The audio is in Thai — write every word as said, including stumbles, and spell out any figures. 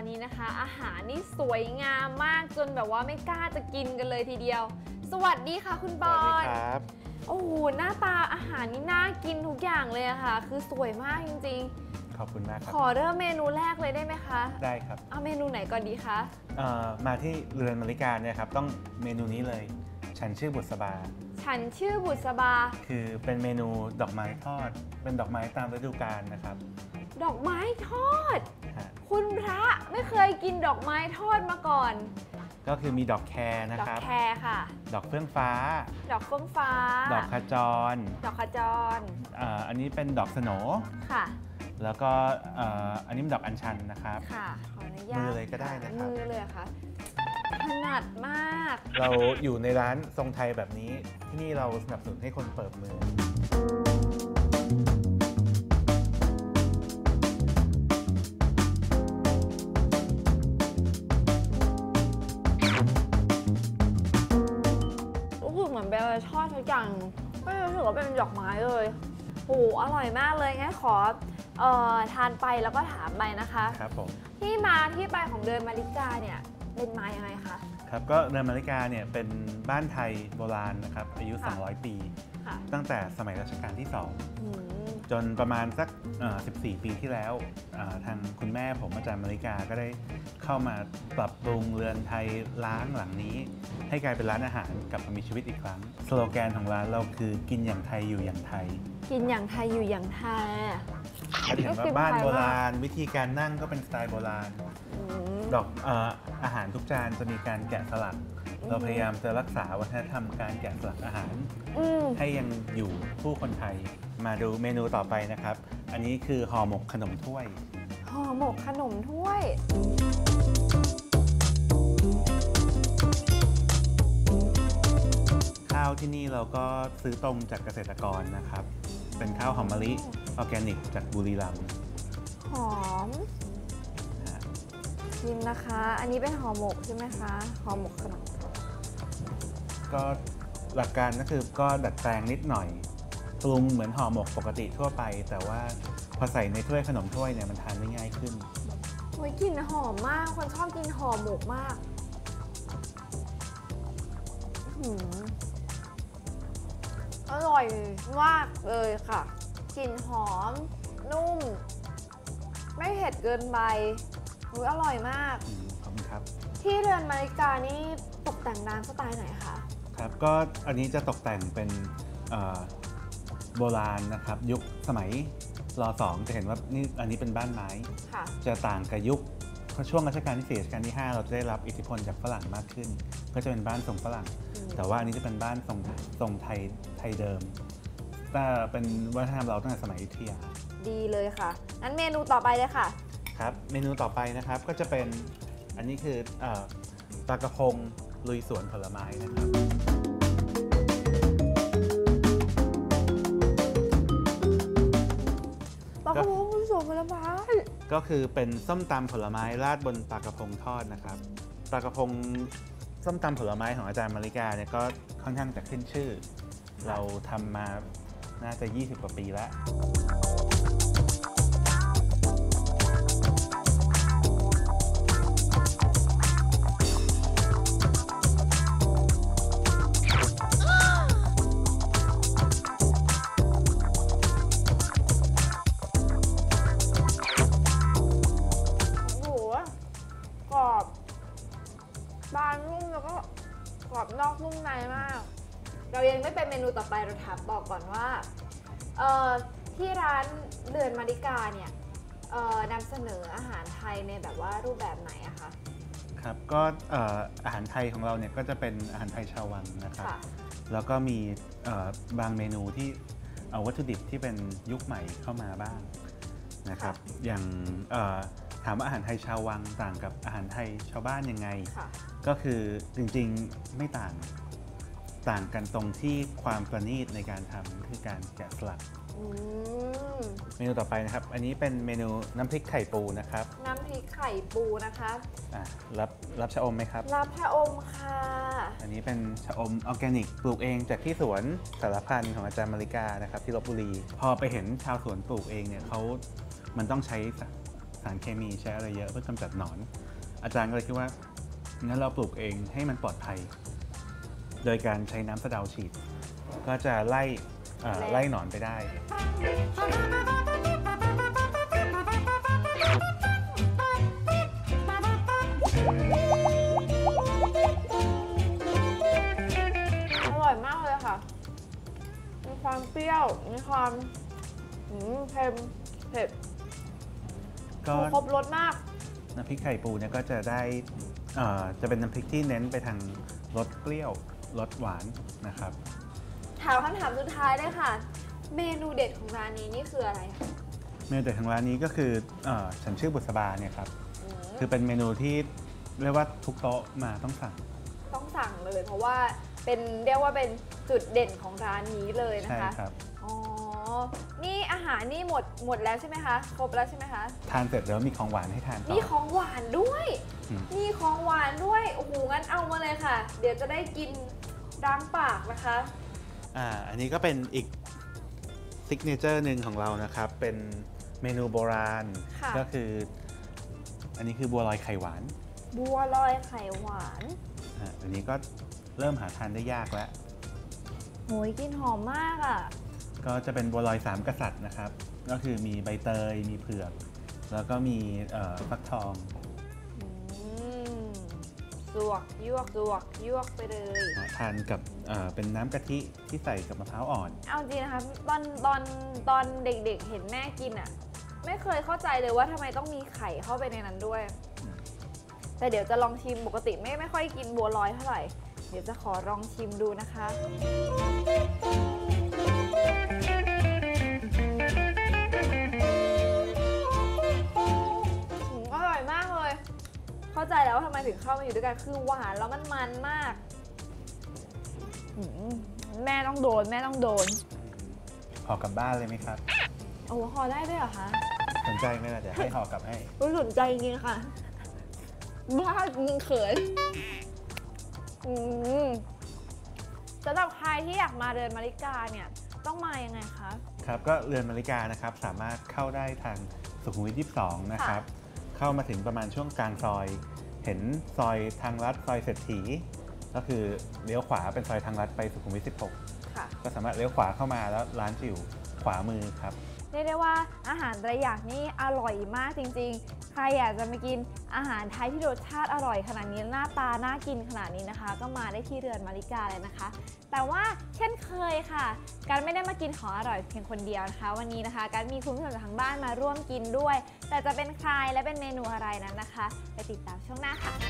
อนนี้นะคะอาหารนี่สวยงามมากจนแบบว่าไม่กล้าจะกินกันเลยทีเดียวสวัสดีค่ะคุณบอลครับโอ้โหหน้าตาอาหารนี่น่ากินทุกอย่างเลยอะค่ะคือสวยมากจริงๆขอบคุณมากครับขอเริ่มเมนูแรกเลยได้ไหมคะได้ครับเอาเมนูไหนก่อนดีคะเอ่อมาที่เรือนมริกาเนี่ยครับต้องเมนูนี้เลยฉันชื่อบุษบาฉันชื่อบุษบาคือเป็นเมนูดอกไม้ทอดเป็นดอกไม้ตามฤดูกาลนะครับดอกไม้ทอดคุณพระไม่เคยกินดอกไม้ทอดมาก่อนก็คือมีดอกแคร์นะครับดอกแคร์ค่ะดอกเฟื่องฟ้าดอกเฟื่องฟ้าดอกขจรดอกขจรอ่าอันนี้เป็นดอกสโนค่ะแล้วก็อ่าอันนี้เป็นดอกอัญชันนะครับค่ะขออนุญาตมือเลยก็ได้นะครับมือเลยค่ะถนัดมากเราอยู่ในร้านทรงไทยแบบนี้ที่นี่เราสนับสนุนให้คนเปิดมือทอดทุกอย่างไม่รู้สึกว่าเป็นดอกไม้เลยโหอร่อยมากเลยงั้นขอเอ่อทานไปแล้วก็ถามไปนะคะครับผมที่มาที่ไปของเดินมาริกาเนี่ยเป็นมายังไงคะครับก็เดินมาริกาเนี่ยเป็นบ้านไทยโบราณนะครับอายุสองร้อยปีตั้งแต่สมัยรัชกาลที่สองจนประมาณสักสิบสี่ปีที่แล้วทางคุณแม่ผมอาจารย์มาริกาก็ได้เข้ามาปรับปรุงเรือนไทยล้างหลังนี้ให้กลายเป็นร้านอาหารกลับมามีชีวิตอีกครั้งสโลแกนของร้านเราคือกินอย่างไทยอยู่อย่างไทยกินอย่างไทยอยู่อย่างไทยเราเห็นว่าบ้านโบราณวิธีการนั่งก็เป็นสไตล์โบราณดอกอาหารทุกจานจะมีการแกะสลักเราพยายามจะรักษาวัฒนธรรมการแกะสลักอาหารให้ยังอยู่คู่คนไทยมาดูเมนูต่อไปนะครับอันนี้คือห่อหมกขนมถ้วยห่อหมกขนมถ้วยข้าวที่นี่เราก็ซื้อตรงจากเกษตรกรนะครับเป็นข้าวหอมมะลิออร์แกนิกจากบุรีรัมย์หอมกินนะคะอันนี้เป็นห่อหมกใช่ไหมคะห่อหมกขนมก็หลักการก็คือก็ดัดแปลงนิดหน่อยปรุงเหมือนห่อหมกปกติทั่วไปแต่ว่าพอใส่ในถ้วยขนมถ้วยเนี่ยมันทานได้ง่ายขึ้นโอ้ยกลิ่นหอมมากคนชอบกินห่อหมกมากอร่อยมากเลยค่ะกลิ่นหอมนุ่มไม่เผ็ดเกินไปอุ๊ยอร่อยมากขอบคุณครับที่เรือนมาริกานี่ตกแต่งร้านสไตล์ไหนคะครับก็อันนี้จะตกแต่งเป็นโบราณนะครับยุคสมัยร.สองจะเห็นว่านี่อันนี้เป็นบ้านไม้จะต่างกับยุคช่วงรัชกาลที่สี่รัชกาลที่ห้าเราจะได้รับอิทธิพลจากฝรั่งมากขึ้นก็จะเป็นบ้านทรงฝรั่งแต่ว่าอันนี้จะเป็นบ้านทรงทรงไทยไทยเดิมแต่เป็นวัฒนธรรมเราตั้งแต่สมัยอยุธยาดีเลยค่ะงั้นเมนูต่อไปเลยค่ะครับเมนูต่อไปนะครับก็จะเป็นอันนี้คือปลากระพงลุยสวนผลไม้นะครับปลากระพงลุยสวนผลไม้ก็คือเป็นส้มตำผลไม้ราดบนปลากระพงทอดนะครับปลากระพงส้มตำผลไม้ของอาจารย์มาริกาเนี่ยก็ค่อนข้างจะขึ้นชื่อเราทำมาน่าจะยี่สิบกว่าปีแล้วบางนุ่มแล้วก็กรอบนอกนุ่มในมากเรายังไม่ไปเมนูต่อไปเราถามบอกก่อนว่าที่ร้านเรือนมาริกาเนี่ยนำเสนออาหารไทยในแบบว่ารูปแบบไหนอะคะครับก็อาหารไทยของเราเนี่ยก็จะเป็นอาหารไทยชาววังนะครับแล้วก็มีบางเมนูที่เอาวัตถุดิบที่เป็นยุคใหม่เข้ามาบ้างนะครับอย่างถามว่าอาหารไทยชาววังต่างกับอาหารไทยชาวบ้านยังไงก็คือจริงๆไม่ต่างต่างกันตรงที่ความประณีตในการทำคือการแกะสลักเมนูต่อไปนะครับอันนี้เป็นเมนูน้ำพริกไข่ปูนะครับน้ำพริกไข่ปูนะคะรับรับชะอมไหมครับรับชะอมค่ะอันนี้เป็นชะอมออร์แกนิกปลูกเองจากที่สวนสารพันของอาจารย์มาริกานะครับที่ลพบุรีพอไปเห็นชาวสวนปลูกเองเนี่ยเขามันต้องใช้ สารเคมีใช้อะไรเยอะเพื่อกำจัดหนอนอาจารย์ก็เลยคิดว่างั้นเราปลูกเองให้มันปลอดภัยโดยการใช้น้ำสะเดาฉีดก็จะไล่ไล่หนอนไปได้อร่อยมากเลยค่ะมีความเปรี้ยวมีความเค็มเผ็ดก็ครบรสมากน้ำพริกไข่ปูเนี่ยก็จะได้จะเป็นน้ำพริกที่เน้นไปทางรสเปรี้ยวรสหวานนะครับถามคำถามสุดท้ายเลยค่ะเมนูเด็ดของร้านนี้นี่คืออะไรคะเมนูเด็ดของร้านนี้ก็คือฉันชื่อบุษบาเนี่ยครับคือเป็นเมนูที่เรียกว่าทุกโต๊ะมาต้องสั่งต้องสั่งเลยเพราะว่าเป็นเรียกว่าเป็นจุดเด่นของร้านนี้เลยนะคะใช่ครับอ๋อนี่อาหารนี่หมดหมดแล้วใช่ไหมคะครบแล้วใช่ไหมคะทานเสร็จแล้วมีของหวานให้ทานมีของหวานด้วยมีของหวานด้วยโอ้โหงั้นเอามาเลยค่ะเดี๋ยวจะได้กินล้างปากนะคะอ่าอันนี้ก็เป็นอีกซิกเนเจอร์หนึ่งของเรานะครับเป็นเมนูโบราณก็คืออันนี้คือบัวลอยไข่หวานบัวลอยไข่หวานอ่าอันนี้ก็เริ่มหาทานได้ยากแล้วโหยกลิ่นหอมมากอ่ะก็จะเป็นบัวลอยสามกษัตริย์นะครับก็คือมีใบเตยมีเผือกแล้วก็มีฟักทองลวกยวกลวกยวกไปเลยทานกับเป็นน้ำกะทิที่ใส่กับมะพร้าวอ่อนเอาจริงนะคะตอนตอนตอนเด็กๆเห็นแม่กินอ่ะไม่เคยเข้าใจเลยว่าทำไมต้องมีไข่เข้าไปในนั้นด้วยแต่เดี๋ยวจะลองชิมปกติไม่ไม่ค่อยกินบัวลอยเท่าไหร่เดี๋ยวจะขอลองชิมดูนะคะเข้าใจแล้วว่าทำไมถึงเข้ามาอยู่ด้วยกันคือหวานแล้วมันมันมากแม่ต้องโดนแม่ต้องโดนห่อกลับบ้านเลยไหมครับโอ้โหห่อได้ด้วยเหรอคะสนใจไหมล่ะเดี๋ยวให้ห่อกลับให้สนใจจริงค่ะบ้าจริงเขินสำหรับใครที่อยากมาเรือนมาริกาเนี่ยต้องมายังไงคะครับก็เรือนมาริกานะครับสามารถเข้าได้ทางสุขุมวิท ยี่สิบสองนะครับเข้ามาถึงประมาณช่วงกลางซอยเห็นซอยทางลัดซอยเศรษฐีก็คือเลี้ยวขวาเป็นซอยทางลัดไปสุขุมวิท สิบหกก็สามารถเลี้ยวขวาเข้ามาแล้วร้านจะอยู่ขวามือครับเรียกได้ว่าอาหารแต่ละอย่างนี่อร่อยมากจริงๆใครอยากจะมากินอาหารไทยที่รสชาติอร่อยขนาดนี้หน้าตาน่ากินขนาดนี้นะคะก็มาได้ที่เรือนมาริกาเลยนะคะแต่ว่าเช่นเคยค่ะการไม่ได้มากินของอร่อยเพียงคนเดียวนะคะวันนี้นะคะการมีคุณผู้ชมจากทางบ้านมาร่วมกินด้วยแต่จะเป็นใครและเป็นเมนูอะไรนั้นนะคะไปติดตามช่วงหน้าค่ะ